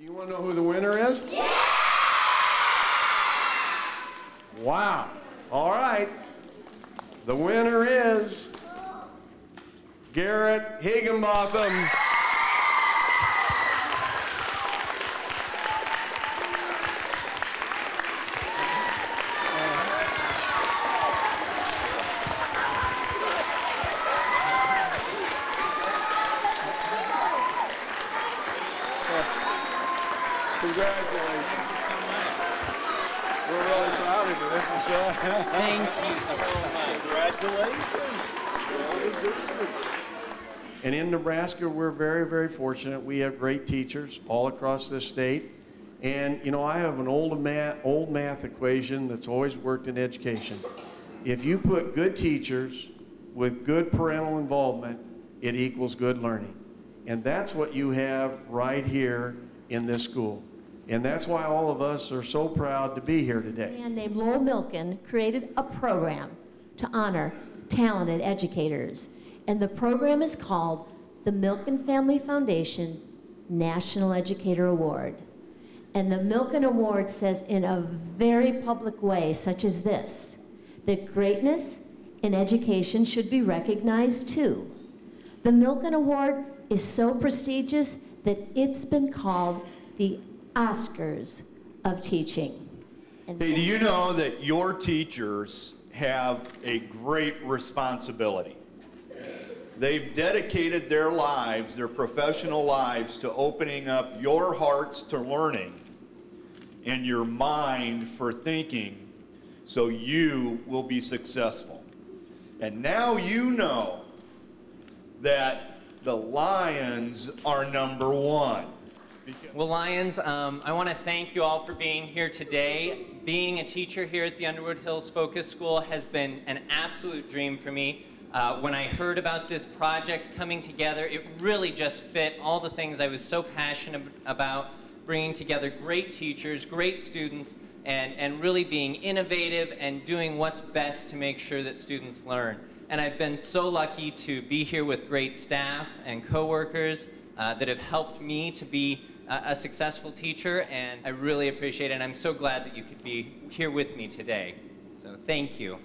Do you want to know who the winner is? Yeah! Wow. All right. The winner is Garret Higginbotham. Congratulations. Thank you so much. We're really proud of you. This is Thank you so much. Congratulations. And in Nebraska, we're very, very fortunate. We have great teachers all across this state. And, you know, I have an old math equation that's always worked in education. If you put good teachers with good parental involvement, it equals good learning. And that's what you have right here in this school. And that's why all of us are so proud to be here today. A man named Lowell Milken created a program to honor talented educators. And the program is called the Milken Family Foundation National Educator Award. And the Milken Award says in a very public way, such as this, that greatness in education should be recognized too. The Milken Award is so prestigious that it's been called the Oscars of teaching. And hey, do you know that your teachers have a great responsibility? They've dedicated their lives, their professional lives, to opening up your hearts to learning and your mind for thinking so you will be successful. And now you know that the Lions are #1. Well, Lions, I want to thank you all for being here today. Being a teacher here at the Underwood Hills Focus School has been an absolute dream for me. When I heard about this project coming together, it really just fit all the things I was so passionate about, bringing together great teachers, great students, and really being innovative and doing what's best to make sure that students learn. And I've been so lucky to be here with great staff and coworkers that have helped me to be a successful teacher, and I really appreciate it, and I'm so glad that you could be here with me today. So thank you.